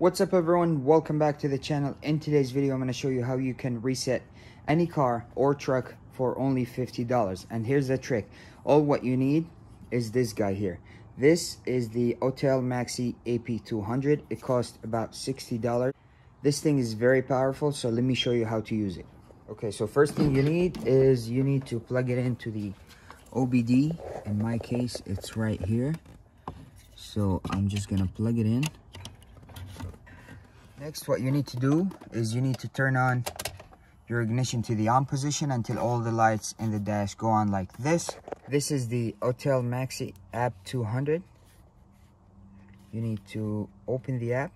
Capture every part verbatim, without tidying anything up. What's up everyone, welcome back to the channel. In today's video I'm going to show you how you can reset any car or truck for only fifty dollars. And here's the trick: all what you need is this guy here. This is the Autel MaxiAP A P two hundred. It costs about sixty dollars. This thing is very powerful, so let me show you how to use it. Okay, so first thing you need is you need to plug it into the O B D. In my case it's right here, so I'm just gonna plug it in. Next, what you need to do is you need to turn on your ignition to the on position until all the lights in the dash go on like this. This is the Autel MaxiAP A P two hundred. You need to open the app.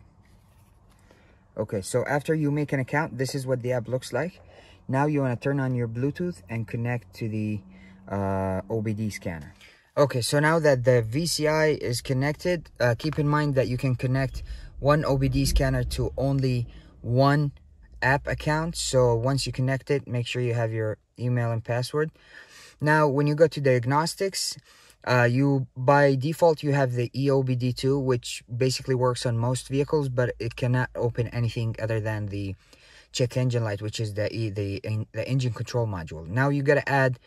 Okay, so after you make an account, this is what the app looks like. Now you want to turn on your Bluetooth and connect to the uh, O B D scanner. Okay, so now that the V C I is connected, uh, keep in mind that you can connect one O B D scanner to only one app account. So once you connect it, make sure you have your email and password. Now, when you go to diagnostics, uh, you by default, you have the e O B D two, which basically works on most vehicles, but it cannot open anything other than the check engine light, which is the, e, the, in, the engine control module. Now you gotta add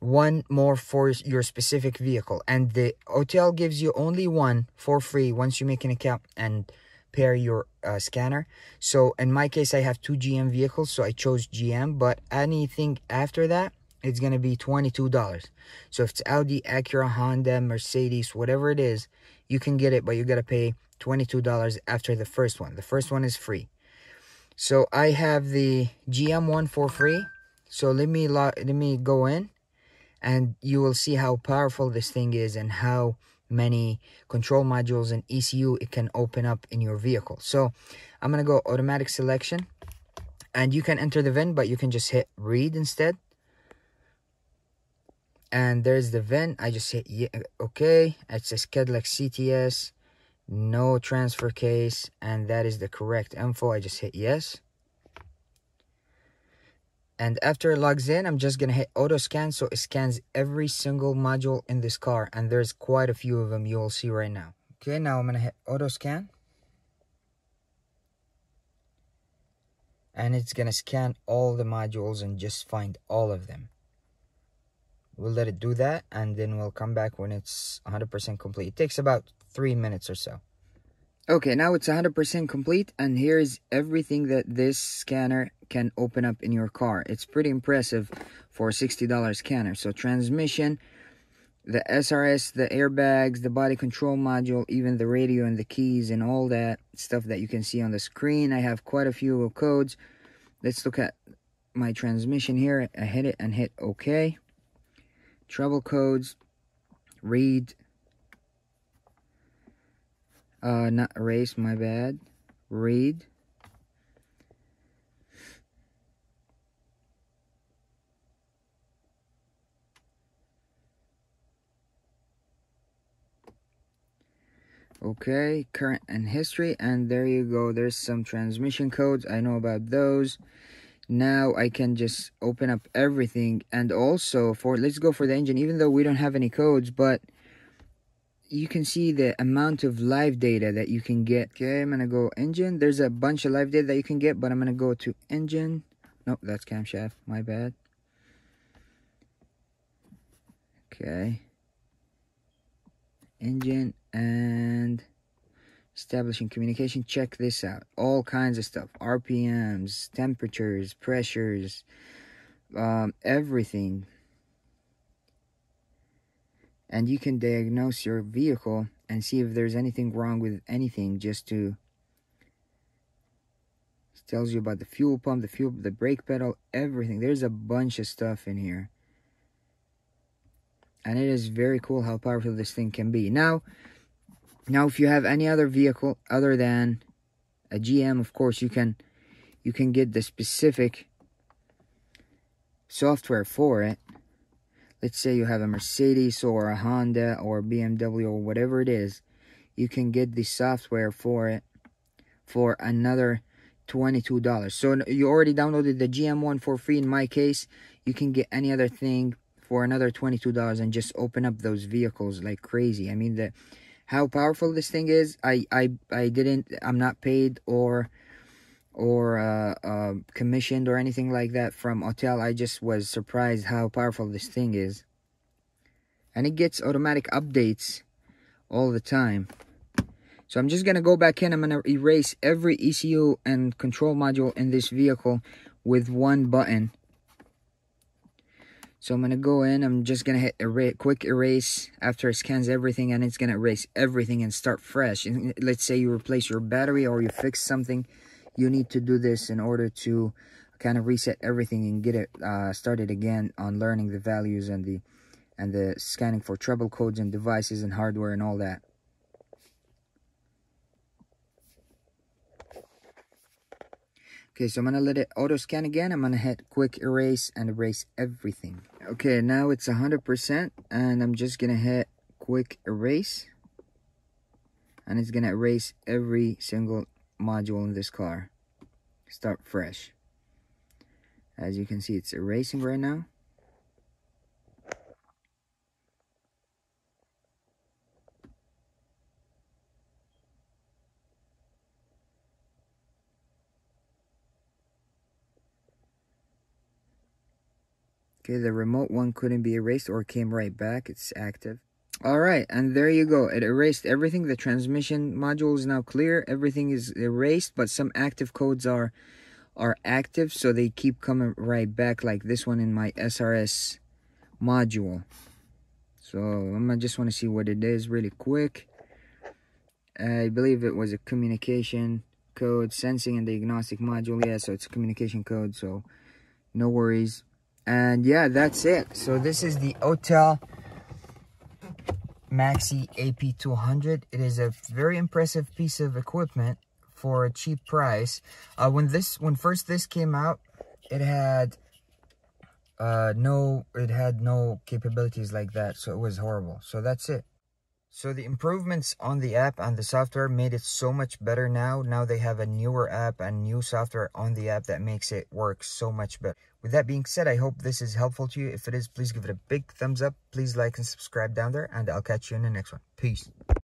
one more for your specific vehicle, and the Autel gives you only one for free once you make an account and pair your uh, scanner. So in my case I have two G M vehicles, so I chose G M, but anything after that it's going to be twenty-two dollars. So if it's Audi, Acura, Honda, Mercedes, whatever it is, you can get it, but you got to pay twenty-two dollars after the first one. The first one is free. So I have the G M one for free, so let me let me go in and you will see how powerful this thing is and how many control modules and E C U it can open up in your vehicle. So I'm gonna go automatic selection, and you can enter the V I N, but you can just hit read instead. And there's the V I N. I just hit yeah, okay. It says Cadillac C T S, no transfer case, and that is the correct info. I just hit yes. And after it logs in, I'm just going to hit auto scan, so it scans every single module in this car. And there's quite a few of them you will see right now. Okay, now I'm going to hit auto scan. And it's going to scan all the modules and just find all of them. We'll let it do that, and then we'll come back when it's one hundred percent complete. It takes about three minutes or so. Okay, now it's one hundred percent complete, and here's everything that this scanner can open up in your car. It's pretty impressive for a sixty dollar scanner. So transmission, the S R S, the airbags, the body control module, even the radio and the keys and all that stuff that you can see on the screen. I have quite a few codes. Let's look at my transmission here. I hit it and hit OK. Trouble codes, read. Uh, not erase, my bad. Read. Okay, current and history, and there you go. There's some transmission codes. I know about those. Now I can just open up everything. And also, for let's go for the engine, even though we don't have any codes, but you can see the amount of live data that you can get. Okay, I'm gonna go engine. There's a bunch of live data that you can get, but I'm gonna go to engine. Nope, that's camshaft, my bad. Okay. Engine and establishing communication. Check this out. All kinds of stuff. R P Ms, temperatures, pressures, um, everything. And you can diagnose your vehicle and see if there's anything wrong with anything. Just to, it tells you about the fuel pump, the fuel, the brake pedal, everything. There's a bunch of stuff in here. And it is very cool how powerful this thing can be. Now, now if you have any other vehicle other than a G M, of course, you can, you can get the specific software for it. Let's say you have a Mercedes or a Honda or a B M W or whatever it is. You can get the software for it for another twenty-two dollars. So you already downloaded the G M one for free. In my case, you can get any other thing for another twenty-two dollars and just open up those vehicles like crazy. I mean, the how powerful this thing is, I I I didn't I'm not paid or or uh, uh, commissioned or anything like that from Autel. I just was surprised how powerful this thing is, and it gets automatic updates all the time. So I'm just gonna go back in. I'm gonna erase every E C U and control module in this vehicle with one button. So I'm gonna go in, I'm just gonna hit erase, quick erase after it scans everything, and it's gonna erase everything and start fresh. And let's say you replace your battery or you fix something, you need to do this in order to kind of reset everything and get it uh, started again on learning the values and the and the scanning for trouble codes and devices and hardware and all that. Okay, so I'm gonna let it auto scan again. I'm gonna hit quick erase and erase everything. Okay, now it's one hundred percent, and I'm just gonna hit quick erase, and it's gonna erase every single module in this car. Start fresh. As you can see, it's erasing right now. Okay, the remote one couldn't be erased or came right back. It's active. Alright, and there you go. It erased everything. The transmission module is now clear. Everything is erased, but some active codes are are active, so they keep coming right back, like this one in my S R S module. So I just want to see what it is really quick. I believe it was a communication code, sensing and diagnostic module. Yeah, so it's a communication code, so no worries. And yeah, that's it. So this is the Autel MaxiAP A P two hundred. It is a very impressive piece of equipment for a cheap price. Uh, when this, when first this came out, it had uh, no, it had no capabilities like that, so it was horrible. So that's it. So the improvements on the app and the software made it so much better now. Now they have a newer app and new software on the app that makes it work so much better. With that being said, I hope this is helpful to you. If it is, please give it a big thumbs up. Please like and subscribe down there, and I'll catch you in the next one. Peace.